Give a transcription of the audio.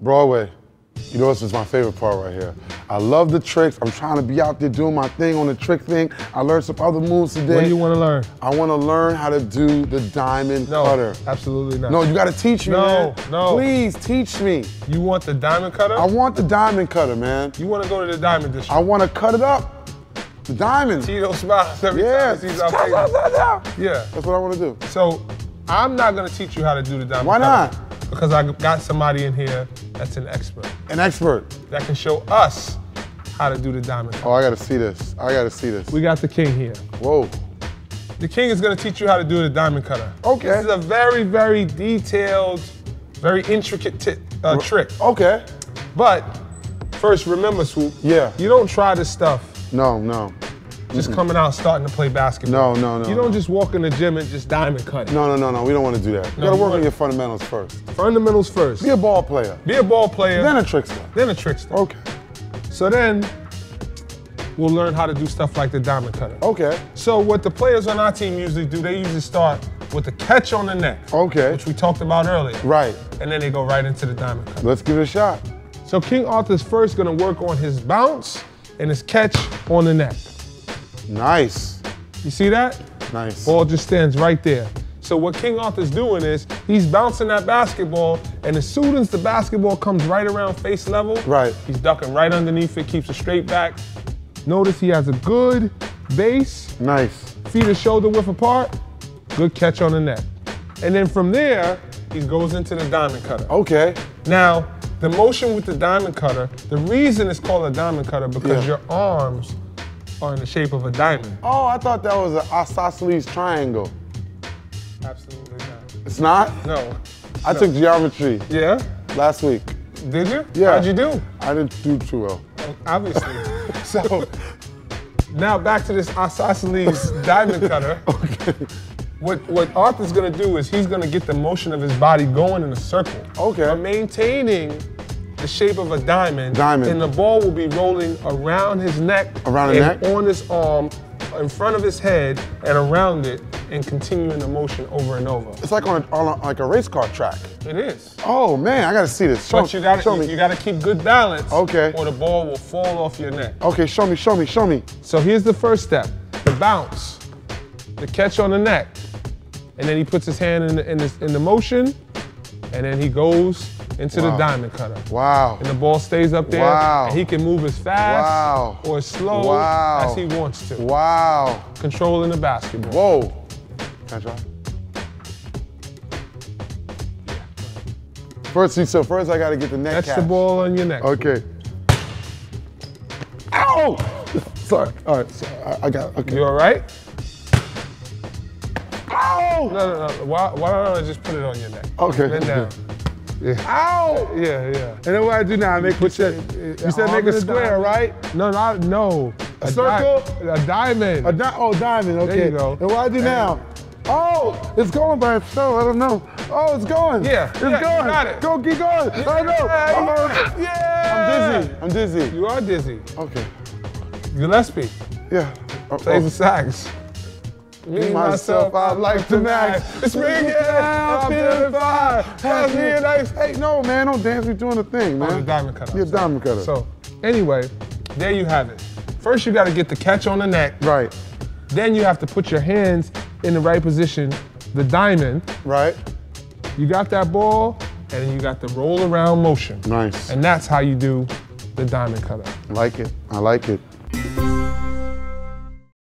Broadway. You know, this is my favorite part right here. I love the tricks. I'm trying to be out there doing my thing on the trick thing. I learned some other moves today. What do you want to learn? I want to learn how to do the diamond cutter. No, absolutely not. No, you got to teach me, man. No, please teach me. You want the diamond cutter? I want the diamond cutter, man. You want to go to the diamond district? I want to cut it up. The diamonds. Tito smiles every time he sees our faces. Yeah. That's what I want to do. So I'm not going to teach you how to do the diamond cutter. Why not? Because I got somebody in here that's an expert. An expert? That can show us how to do the diamond cutter. Oh, I gotta see this. I gotta see this. We got the king here. Whoa. The king is gonna teach you how to do the diamond cutter. Okay. This is a very, very detailed, very intricate trick. Okay. But first, remember, Swoop, you don't try this stuff. No, no. Just coming out, starting to play basketball. No, no, no. You don't just walk in the gym and just diamond cut it. No, no, no, no. We don't want to do that. You gotta work on your fundamentals first. Fundamentals first. Be a ball player. Be a ball player. Then a trickster. Then a trickster. Okay. So then we'll learn how to do stuff like the diamond cutter. Okay. So what the players on our team usually do, they usually start with a catch on the neck. Okay. Which we talked about earlier. Right. And then they go right into the diamond cutter. Let's give it a shot. So King Arthur's first gonna work on his bounce and his catch on the neck. Nice. You see that? Nice. Ball just stands right there. So what King Arthur's doing is he's bouncing that basketball, and as soon as the basketball comes right around face level, he's ducking right underneath it, keeps it straight back. Notice he has a good base. Nice. Feet are shoulder width apart. Good catch on the net. And then from there, he goes into the diamond cutter. Okay. Now, the motion with the diamond cutter, the reason it's called a diamond cutter because your arms are in the shape of a diamond. Oh, I thought that was an isosceles triangle. Absolutely not. It's not? No. I took geometry. Yeah? Last week. Did you? Yeah. How'd you do? I didn't do too well. Obviously. So, now back to this isosceles diamond cutter. Okay. What Arthur's gonna do is he's gonna get the motion of his body going in a circle. Okay. But maintaining the shape of a diamond, and the ball will be rolling around his neck, on his arm, in front of his head, and around it, and continuing the motion over and over. It's like on like a race car track. It is. Oh man, I gotta see this. But you gotta keep good balance, or the ball will fall off your neck. Okay, show me, show me, show me. So here's the first step: the bounce, the catch on the neck, and then he puts his hand in the motion, and then he goes into the diamond cutter. Wow. And the ball stays up there. Wow. And he can move as fast or as slow as he wants to. Wow. Controlling the basketball. Whoa. Can I try? Yeah. So first I gotta get the neck catch. That's the ball on your neck. Okay. Ow! Sorry. All right, so I got it. Okay. You all right? Ow! No, no, no. Why don't I just put it on your neck? Okay. Then down. Yeah. Ow! Yeah, yeah. And then what I do now, I make you said make a square, right? No, not a circle, a diamond. Diamond. Okay. There you go. And what I do now? Oh, it's going by itself. I don't know. Oh, it's going. Yeah, it's going. Got it. Go, keep going. Yeah. I know. Yeah. I'm dizzy. I'm dizzy. You are dizzy. Okay. Gillespie. Yeah. Plays the sax. Me, myself, I'd like to max. It's ringing out, pass me an ice. Hey, no, man, don't dance. We're doing a thing, man. You're a diamond cutter. You're a diamond cutter. So, anyway, there you have it. First, you got to get the catch on the neck. Right. Then you have to put your hands in the right position, the diamond. Right. You got that ball, and you got the roll around motion. Nice. And that's how you do the diamond cutter. I like it. I like it.